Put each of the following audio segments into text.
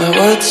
My world's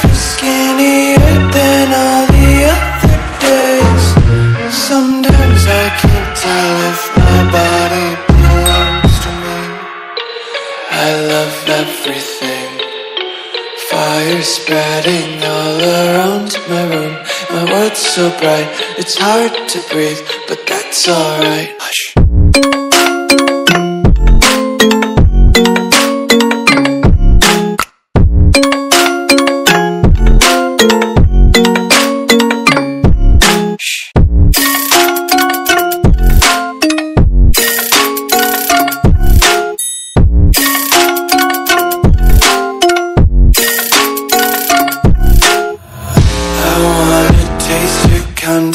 feel skinnier than all the other days. Sometimes I can't tell if my body belongs to me. I love everything. Fire spreading all around my room. My world's so bright, it's hard to breathe, but that's alright. Hush.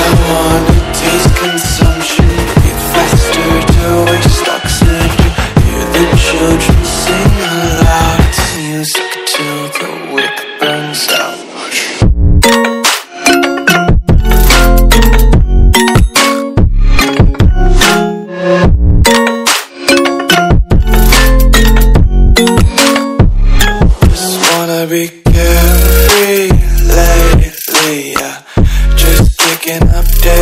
I wanna taste consumption. Be faster to waste stocks and hear the children sing aloud. It's music till the wick burns out. Be carefree lately, yeah. Just picking up days.